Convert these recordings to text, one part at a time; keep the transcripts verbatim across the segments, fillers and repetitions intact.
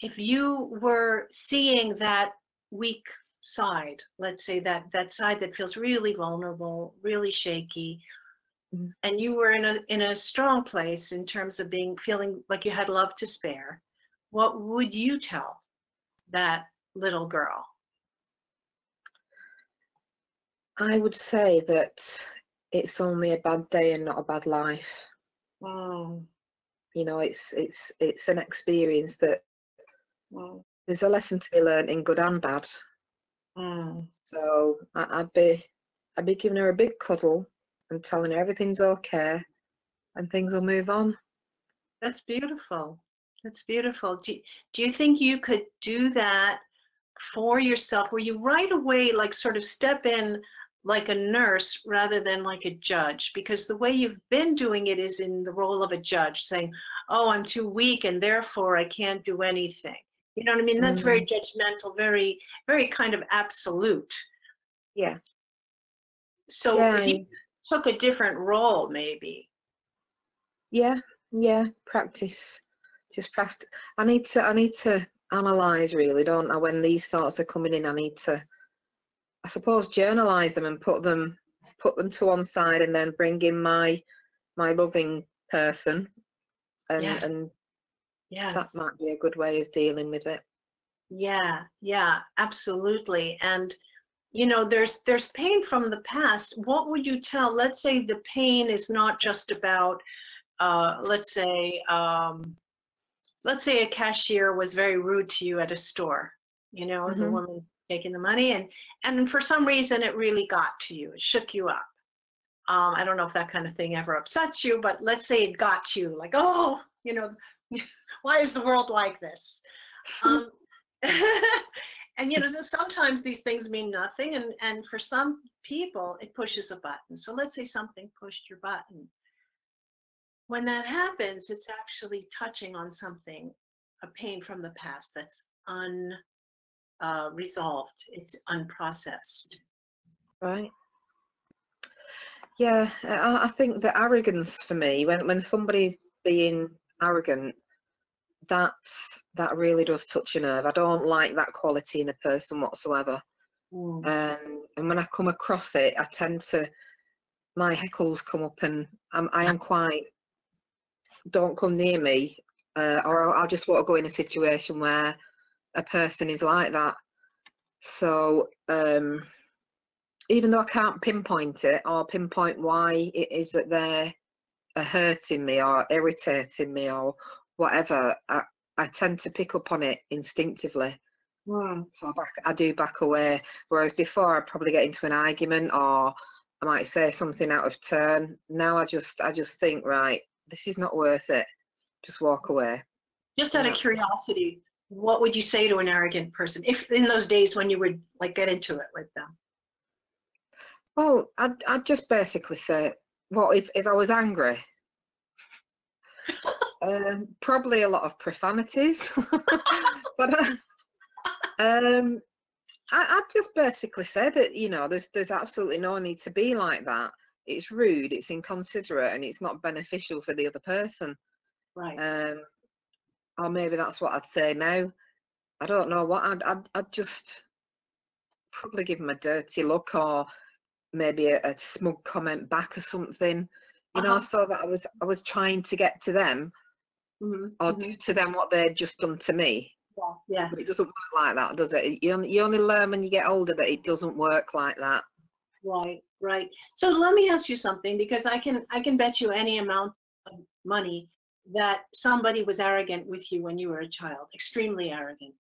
if you were seeing that weak side, let's say that that side that feels really vulnerable, really shaky, mm-hmm. and you were in a in a strong place in terms of being feeling like you had love to spare, what would you tell that little girl? I would say that it's only a bad day and not a bad life. Mm. You know, it's it's it's an experience that mm. there's a lesson to be learned in good and bad. Mm. So I, I'd be I'd be giving her a big cuddle and telling her everything's okay and things will move on. That's beautiful. That's beautiful. Do, do you think you could do that for yourself, where you right away like sort of step in like a nurse rather than like a judge? Because the way you've been doing it is in the role of a judge, saying, oh, I'm too weak and therefore I can't do anything. You know what I mean? That's mm-hmm. very judgmental, very, very kind of absolute. Yeah. So yeah. if you took a different role, maybe. Yeah, yeah, practice. Just practice. I need to, I need to analyze, really, don't I? When these thoughts are coming in, I need to, I suppose, journalize them and put them put them to one side, and then bring in my my loving person, and yes. and yes. that might be a good way of dealing with it. Yeah, yeah, absolutely. And you know, there's there's pain from the past. What would you tell? Let's say the pain is not just about, uh, let's say, um, let's say a cashier was very rude to you at a store. You know, mm-hmm. the woman taking the money, and and for some reason it really got to you, it shook you up. um I don't know if that kind of thing ever upsets you, but let's say it got to you, like, oh, you know, why is the world like this? Um and you know, so sometimes these things mean nothing, and and for some people it pushes a button. So let's say something pushed your button. When that happens, it's actually touching on something, a pain from the past that's un Uh, resolved, it's unprocessed. Right. Yeah, I, I think the arrogance for me, when when somebody's being arrogant, that that really does touch a nerve. I don't like that quality in a person whatsoever. Mm. Um, and when I come across it, I tend to, my heckles come up, and I'm, I am quite, don't come near me, uh, or I'll, I'll just want to go in a situation where a person is like that. So um even though I can't pinpoint it or pinpoint why it is that they're hurting me or irritating me or whatever, I, I tend to pick up on it instinctively. Wow. So I, back, I do back away, whereas before I'd probably get into an argument or I might say something out of turn. Now I just I just think, right, this is not worth it, just walk away. Just out of curiosity, what would you say to an arrogant person, if in those days when you would like get into it with them? Well, I'd, I'd just basically say, well, if, if I was angry, um, probably a lot of profanities, but uh, um, I, I'd just basically say that, you know, there's, there's absolutely no need to be like that. It's rude, it's inconsiderate, and it's not beneficial for the other person. Right. Um, Or maybe that's what I'd say now. I don't know what I'd, I'd, I'd just probably give him a dirty look, or maybe a, a smug comment back or something, you uh-huh. know, so that I was I was trying to get to them, mm-hmm. or mm-hmm. do to them what they'd just done to me. Yeah, yeah. But it doesn't work like that, does it? You only, you only learn when you get older that it doesn't work like that. Right, right. So let me ask you something, because I can I can bet you any amount of money that somebody was arrogant with you when you were a child, extremely arrogant.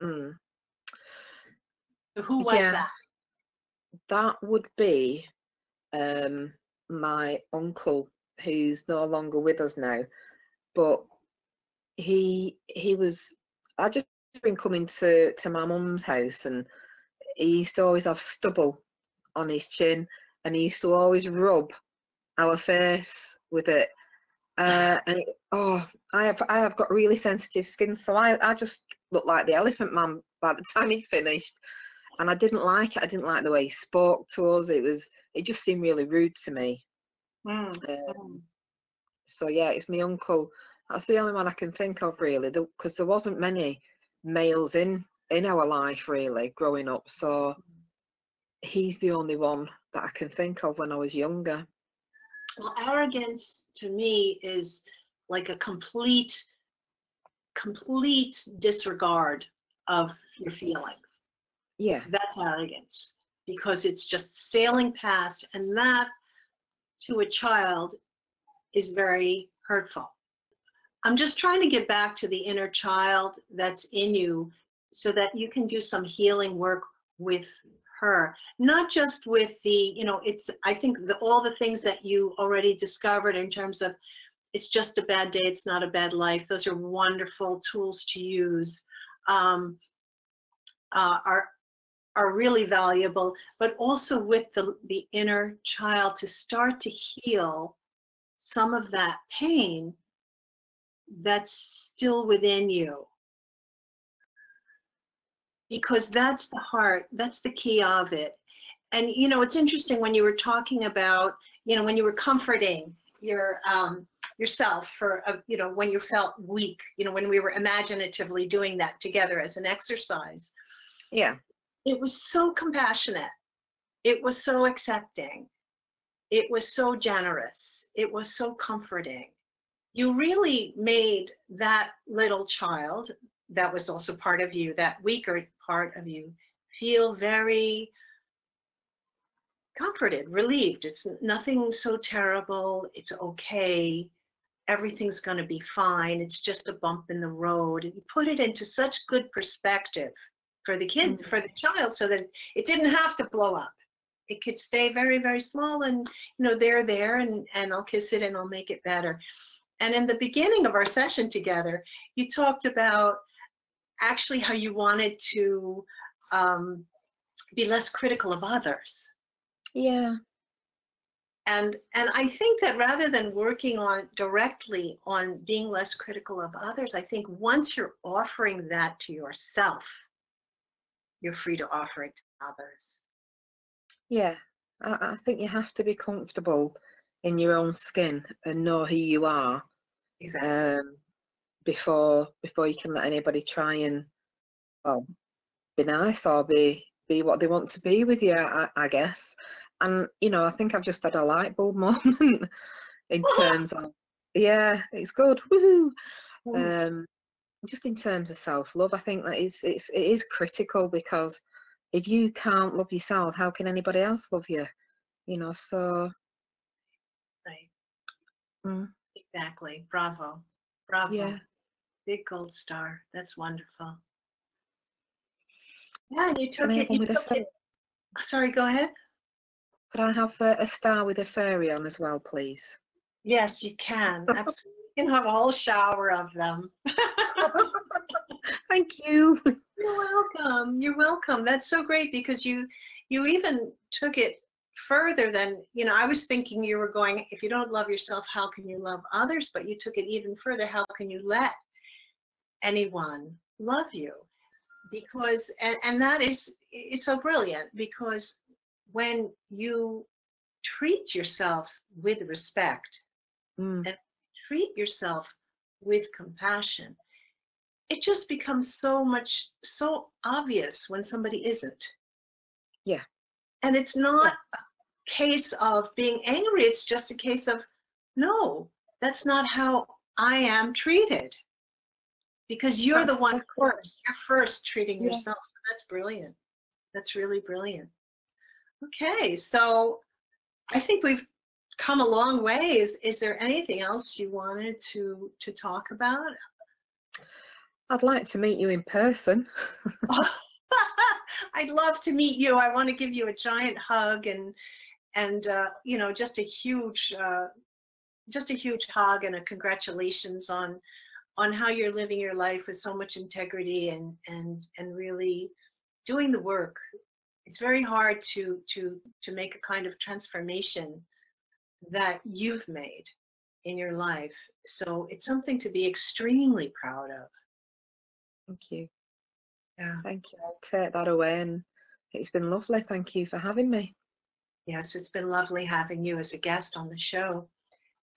Mm. So who was yeah. that? That would be um, my uncle, who's no longer with us now. But he he was. I just been coming to to my mum's house, and he used to always have stubble on his chin, and he used to always rub our face with it. Uh and it, oh I have I have got really sensitive skin, so I, I just looked like the elephant man by the time he finished, and I didn't like it. I didn't like the way he spoke to us. It was it just seemed really rude to me. Mm. Um, so yeah, it's my uncle. That's the only one I can think of really, because there wasn't many males in in our life really growing up, so he's the only one that I can think of when I was younger. Well, arrogance to me is like a complete complete disregard of your feelings. Yeah, that's arrogance, because it's just sailing past, and that to a child is very hurtful. I'm just trying to get back to the inner child that's in you so that you can do some healing work with her, not just with the, you know, it's, I think the, all the things that you already discovered in terms of it's just a bad day, it's not a bad life. Those are wonderful tools to use, um, uh, are, are really valuable, but also with the, the inner child to start to heal some of that pain that's still within you, because that's the heart, that's the key of it. And you know, it's interesting when you were talking about, you know, when you were comforting your um yourself for uh, you know, when you felt weak, you know, when we were imaginatively doing that together as an exercise. Yeah, it was so compassionate, it was so accepting, it was so generous, it was so comforting. You really made that little child, that was also part of you, that weaker part of you, feel very comforted, relieved. It's nothing so terrible, it's okay, everything's going to be fine, it's just a bump in the road. You put it into such good perspective for the kid, mm-hmm. for the child, so that it didn't have to blow up. It could stay very, very small and, you know, they're there and, and I'll kiss it and I'll make it better. And in the beginning of our session together, you talked about actually how you wanted to um, be less critical of others. Yeah. And, and I think that rather than working on directly on being less critical of others, I think once you're offering that to yourself, you're free to offer it to others. Yeah, I, I think you have to be comfortable in your own skin and know who you are. Exactly. um, before before you can let anybody try and, well, be nice or be be what they want to be with you, I, I guess. And you know, I think I've just had a light bulb moment in terms of, yeah, it's good. Woohoo! Um, just in terms of self-love, I think that it's it's it is critical, because if you can't love yourself, how can anybody else love you? You know, so. Right. Mm. Exactly. Bravo. Bravo. Yeah. Big gold star. That's wonderful. Yeah, you took it. You took it. Sorry, go ahead. Could I have a, a star with a fairy on as well, please? Yes, you can. Absolutely. You can have a whole shower of them. Thank you. You're welcome. You're welcome. That's so great, because you you even took it further than, you know, I was thinking you were going, if you don't love yourself, how can you love others? But you took it even further. How can you let anyone love you? Because, and, and that is, it's so brilliant, because when you treat yourself with respect, mm. and treat yourself with compassion, it just becomes so much, so obvious when somebody isn't. Yeah. And it's not a case of being angry. It's just a case of, no, that's not how I am treated. Because you're that's the one exactly. first. You're first treating yeah. yourself. So that's brilliant. That's really brilliant. Okay. So I think we've come a long way. Is, is there anything else you wanted to, to talk about? I'd like to meet you in person. Oh, I'd love to meet you. I want to give you a giant hug and, and uh, you know, just a huge, uh, just a huge hug and a congratulations on, on how you're living your life with so much integrity and, and, and really doing the work. It's very hard to, to, to make a kind of transformation that you've made in your life. So it's something to be extremely proud of. Thank you. Yeah. Thank you. I'll take that away, and it's been lovely. Thank you for having me. Yes, it's been lovely having you as a guest on the show,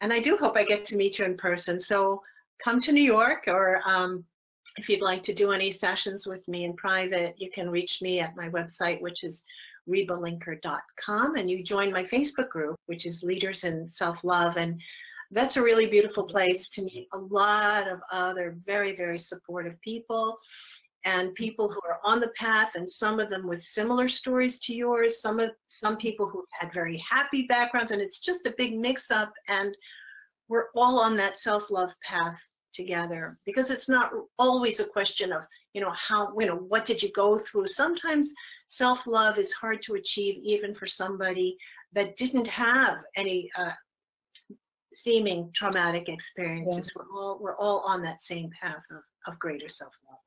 and I do hope I get to meet you in person. So come to New York, or um, if you'd like to do any sessions with me in private, you can reach me at my website, which is reba linker dot com, and you join my Facebook group, which is Leaders in Self-Love, and that's a really beautiful place to meet a lot of other very, very supportive people, and people who are on the path, and some of them with similar stories to yours, some of some people who've had very happy backgrounds, and it's just a big mix-up, and we're all on that self-love path together, because it's not always a question of, you know, how, you know, what did you go through? Sometimes self-love is hard to achieve even for somebody that didn't have any uh, seeming traumatic experiences. Yeah. We're all we're all on that same path of, of greater self-love.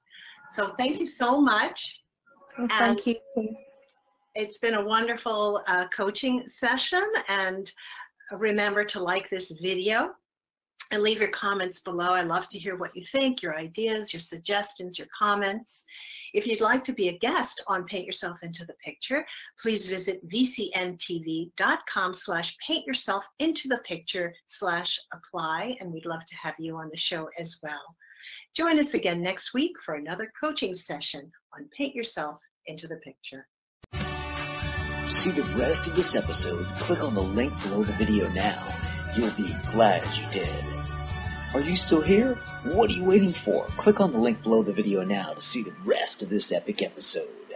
So thank you so much. Well, thank you too. It's been a wonderful uh, coaching session, and remember to like this video and leave your comments below. I love to hear what you think, your ideas, your suggestions, your comments. If you'd like to be a guest on Paint Yourself Into the Picture, please visit v c n t v dot com slash paint yourself into the picture slash apply, and we'd love to have you on the show as well. Join us again next week for another coaching session on Paint Yourself Into the Picture. To see the rest of this episode, click on the link below the video now. You'll be glad you did. Are you still here? What are you waiting for? Click on the link below the video now to see the rest of this epic episode.